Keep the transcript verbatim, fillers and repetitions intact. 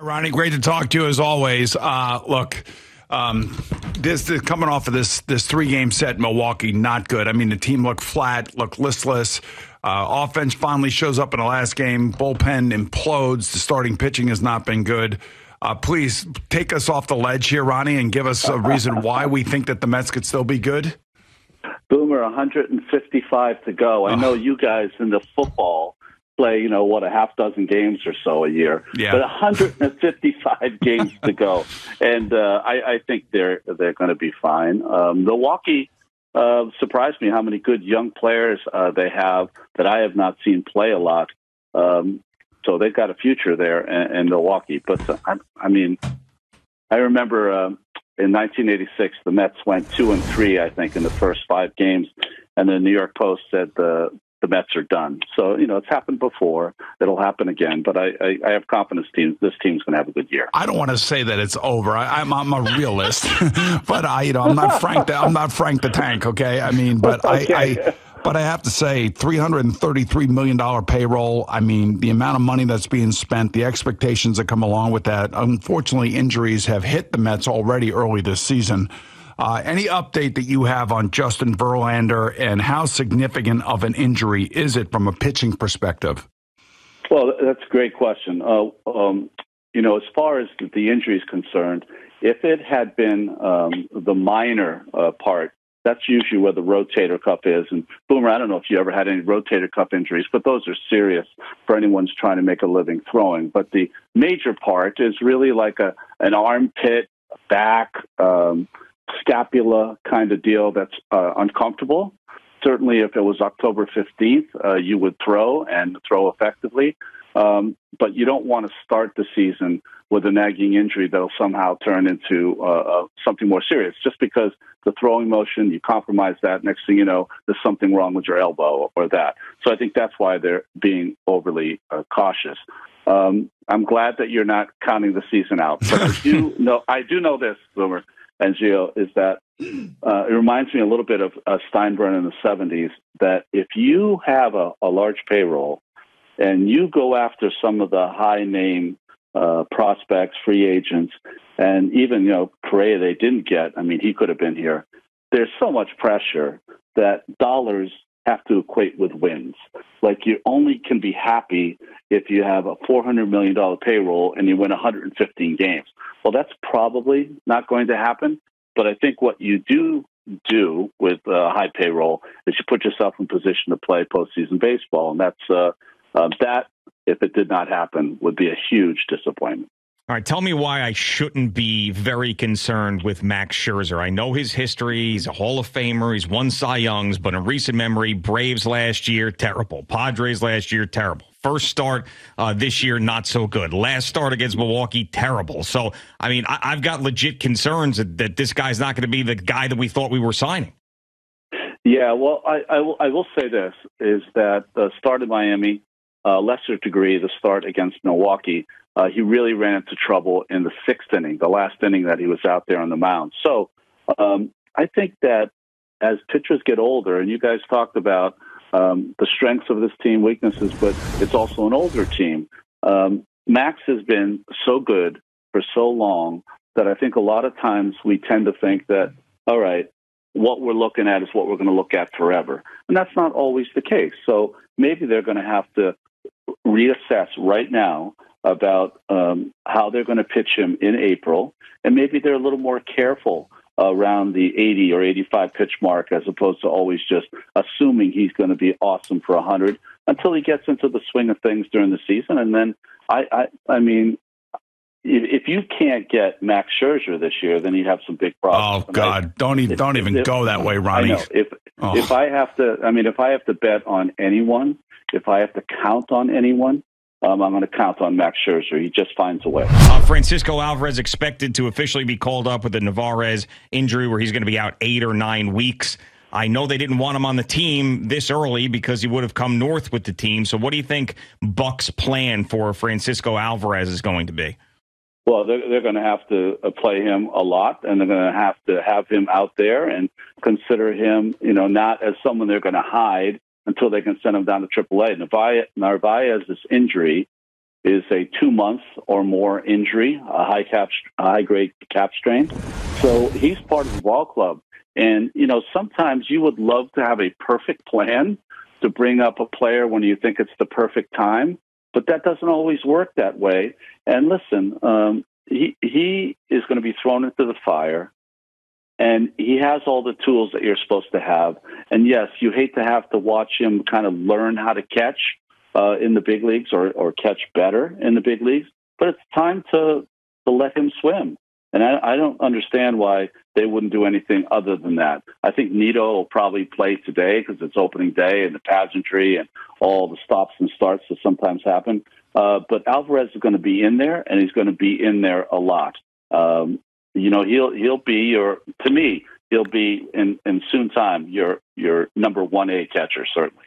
Ronnie, great to talk to you as always. Uh, look, um, this, this coming off of this this three game set in Milwaukee, not good. I mean, the team looked flat, looked listless. Uh, offense finally shows up in the last game. Bullpen implodes. The starting pitching has not been good. Uh, please take us off the ledge here, Ronnie, and give us a reason why we think that the Mets could still be good. Boomer, one hundred fifty-five to go. I know you guys in the football play, you know, what, a half dozen games or so a year. Yeah. But one hundred fifty-five games to go. And uh, I, I think they're they're going to be fine. Um, Milwaukee uh, surprised me how many good young players uh, they have that I have not seen play a lot. Um, so they've got a future there in, in Milwaukee. But, uh, I, I mean, I remember uh, in nineteen eighty-six, the Mets went two and three, I think, in the first five games. And the New York Post said the uh, the Mets are done. So, you know, it's happened before. It'll happen again. But I, I, I have confidence teams. This team's going to have a good year. I don't want to say that it's over. I, I'm, I'm a realist, but I, you know, I'm not Frank. The, I'm not Frank the Tank. Okay. I mean, but okay. I, I, but I have to say three hundred thirty-three million dollars payroll. I mean, the amount of money that's being spent, the expectations that come along with that. Unfortunately, injuries have hit the Mets already early this season. Uh, any update that you have on Justin Verlander and how significant of an injury is it from a pitching perspective? Well, that's a great question. Uh, um, you know, as far as the injury is concerned, if it had been um, the minor uh, part, that's usually where the rotator cuff is. And Boomer, I don't know if you ever had any rotator cuff injuries, but those are serious for anyone's trying to make a living throwing. But the major part is really like a an armpit, back, um, scapula kind of deal that's uh, uncomfortable. Certainly, if it was October fifteenth, uh, you would throw and throw effectively. Um, but you don't want to start the season with a nagging injury that'll somehow turn into uh, something more serious. Just because the throwing motion, you compromise that, next thing you know, there's something wrong with your elbow or that. So I think that's why they're being overly uh, cautious. Um, I'm glad that you're not counting the season out. But I do know, I do know this, Boomer and Gio, is that uh, it reminds me a little bit of uh, Steinbrenner in the seventies, that if you have a, a large payroll and you go after some of the high-name uh, prospects, free agents, and even, you know, Correa they didn't get. I mean, he could have been here. There's so much pressure that dollars have to equate with wins. Like, you only can be happy if you have a four hundred million dollars payroll and you win one hundred fifteen games. Well, that's probably not going to happen. But I think what you do do with a uh, high payroll is you put yourself in position to play postseason baseball. And that's uh, uh, that, if it did not happen, would be a huge disappointment. All right, tell me why I shouldn't be very concerned with Max Scherzer. I know his history. He's a Hall of Famer. He's won Cy Youngs, but in recent memory, Braves last year, terrible. Padres last year, terrible. First start uh, this year, not so good. Last start against Milwaukee, terrible. So, I mean, I- I've got legit concerns that, that this guy's not going to be the guy that we thought we were signing. Yeah, well, I, I, will, I will say this, is that the start in Miami, uh, lesser degree, the start against Milwaukee, Uh, he really ran into trouble in the sixth inning, the last inning that he was out there on the mound. So um, I think that as pitchers get older, and you guys talked about um, the strengths of this team, weaknesses, but it's also an older team. Um, Max has been so good for so long that I think a lot of times we tend to think that, all right, what we're looking at is what we're going to look at forever. And that's not always the case. So maybe they're going to have to reassess right now about um, how they're going to pitch him in April. And maybe they're a little more careful uh, around the eighty or eighty-five pitch mark as opposed to always just assuming he's going to be awesome for one hundred until he gets into the swing of things during the season. And then, I I, I mean, if, if you can't get Max Scherzer this year, then you have some big problems. Oh, God, I, don't, even, if, don't even if, go that way, Ronnie. I know. If, oh. if I have to, I mean, if I have to bet on anyone, if I have to count on anyone, Um, I'm going to count on Max Scherzer. He just finds a way. Uh, Francisco Alvarez expected to officially be called up with a Narváez injury where he's going to be out eight or nine weeks. I know they didn't want him on the team this early because he would have come north with the team. So what do you think Buck's plan for Francisco Alvarez is going to be? Well, they're, they're going to have to play him a lot, and they're going to have to have him out there and consider him, you know, not as someone they're going to hide until they can send him down to triple A. Narváez, Narváez's injury is a two-month or more injury, a high cap, high-grade cap strain. So he's part of the ball club. And, you know, sometimes you would love to have a perfect plan to bring up a player when you think it's the perfect time, but that doesn't always work that way. And listen, um, he, he is going to be thrown into the fire, and he has all the tools that you're supposed to have. And, yes, you hate to have to watch him kind of learn how to catch uh, in the big leagues or, or catch better in the big leagues, but it's time to, to let him swim. And I, I don't understand why they wouldn't do anything other than that. I think Nido will probably play today because it's opening day and the pageantry and all the stops and starts that sometimes happen. Uh, but Alvarez is going to be in there, and he's going to be in there a lot. Um, you know, he'll he'll be your, to me, he'll be in, in soon time your your number one A catcher, certainly.